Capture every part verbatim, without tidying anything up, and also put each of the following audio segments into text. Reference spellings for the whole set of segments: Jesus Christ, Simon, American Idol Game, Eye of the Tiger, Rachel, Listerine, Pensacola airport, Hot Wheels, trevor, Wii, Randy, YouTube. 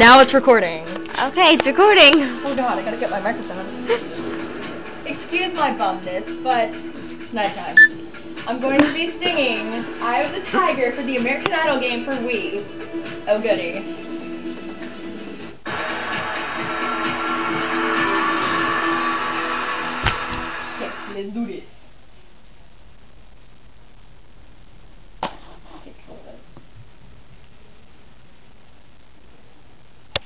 Now it's recording. Okay, it's recording. Oh god, I gotta get my microphone. Excuse my bumness, but it's nighttime. I'm going to be singing Eye of the Tiger for the American Idol Game for Wii. Oh goody. Let's do this.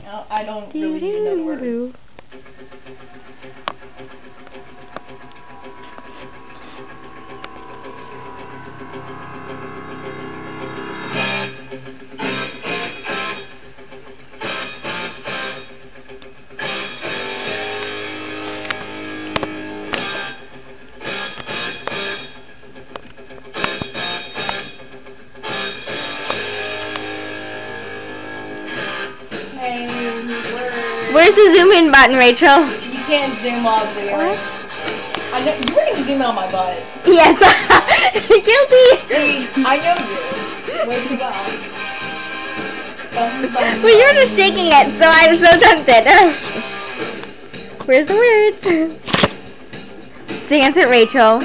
No, I don't really even know the words. Where's the zoom in button, Rachel? You can't zoom off the video. I know you were gonna zoom out my butt. Yes. Guilty. I know you. Way too well. Well, you were just shaking it, so I was so tempted. Where's the words? Sing us it, Rachel.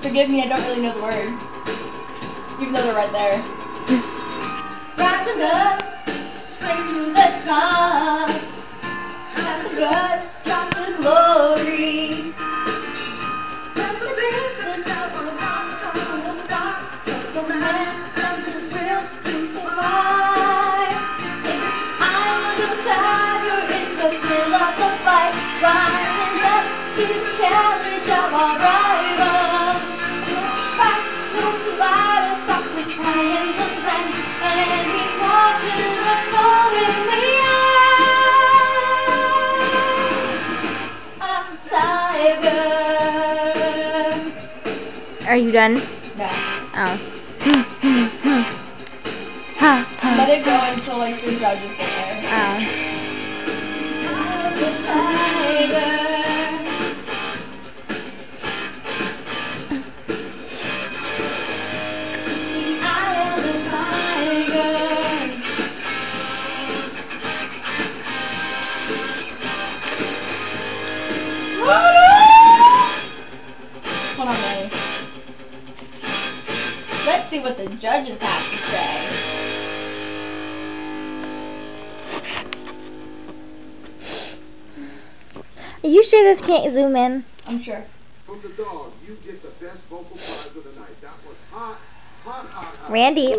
Forgive me, I don't really know the words. Even though they're right there. Rising up, straight to the top. Drop the guts, drop the glory. Drop the business, out on the rock, from the start. Just the man, something real to survive. Eye of the Tiger, it's the thrill of the fight. Rising up to the challenge of our rival. Are you done? No. Oh. Let it go until like your judge is there. Oh. Let's see what the judges have to say. Are you sure this can't zoom in? I'm sure. From the dog, you get the best vocal prize of the night. That was hot, hot, hot, hot. Randy.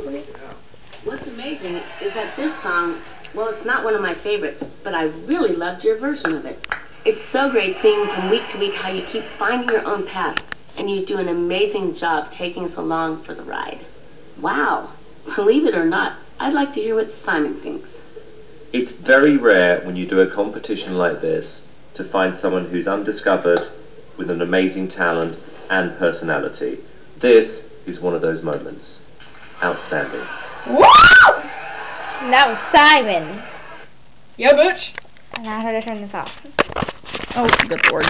What's amazing is that this song, well, it's not one of my favorites, but I really loved your version of it. It's so great seeing from week to week how you keep finding your own path. And you do an amazing job taking us along for the ride. Wow. Believe it or not, I'd like to hear what Simon thinks. It's very rare when you do a competition like this to find someone who's undiscovered with an amazing talent and personality. This is one of those moments. Outstanding. Woo! And that was Simon. Yo, bitch! And I had to turn this off. Oh, good lord.